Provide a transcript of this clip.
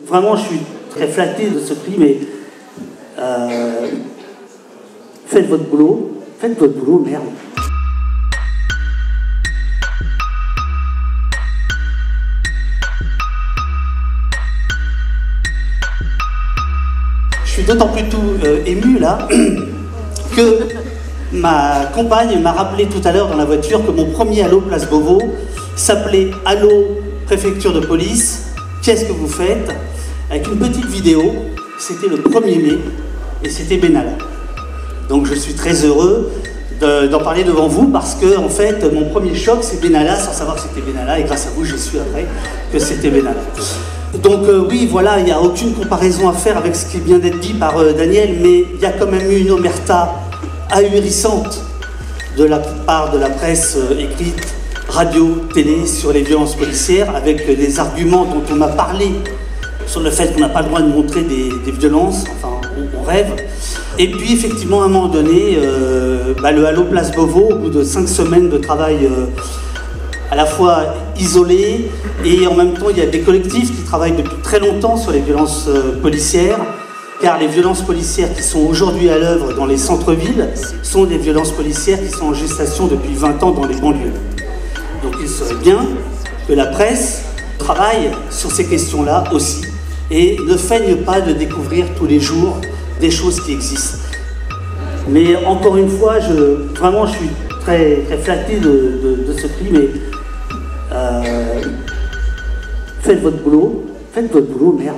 Vraiment, je suis très flatté de ce prix, mais faites votre boulot, merde. Je suis d'autant plus ému là que ma compagne m'a rappelé tout à l'heure dans la voiture que mon premier Allô Place Beauvau s'appelait Allo Préfecture de Police. Qu'est-ce que vous faites? Avec une petite vidéo, c'était le 1er mai et c'était Benalla. Donc je suis très heureux d'en parler devant vous parce que en fait mon premier choc c'est Benalla sans savoir que c'était Benalla et grâce à vous j'ai su après que c'était Benalla. Donc oui voilà, il n'y a aucune comparaison à faire avec ce qui vient d'être dit par Daniel, mais il y a quand même eu une omerta ahurissante de la part de la presse écrite, radio, télé sur les violences policières avec des arguments dont on m'a parlé sur le fait qu'on n'a pas le droit de montrer des violences, enfin on rêve. Et puis effectivement à un moment donné, le Allô Place Beauvau, au bout de 5 semaines de travail à la fois isolé et en même temps il y a des collectifs qui travaillent depuis très longtemps sur les violences policières, car les violences policières qui sont aujourd'hui à l'œuvre dans les centres-villes sont des violences policières qui sont en gestation depuis 20 ans dans les banlieues. Donc il serait bien que la presse travaille sur ces questions-là aussi et ne feigne pas de découvrir tous les jours des choses qui existent. Mais encore une fois, je suis très flatté de ce prix, mais faites votre boulot, merde.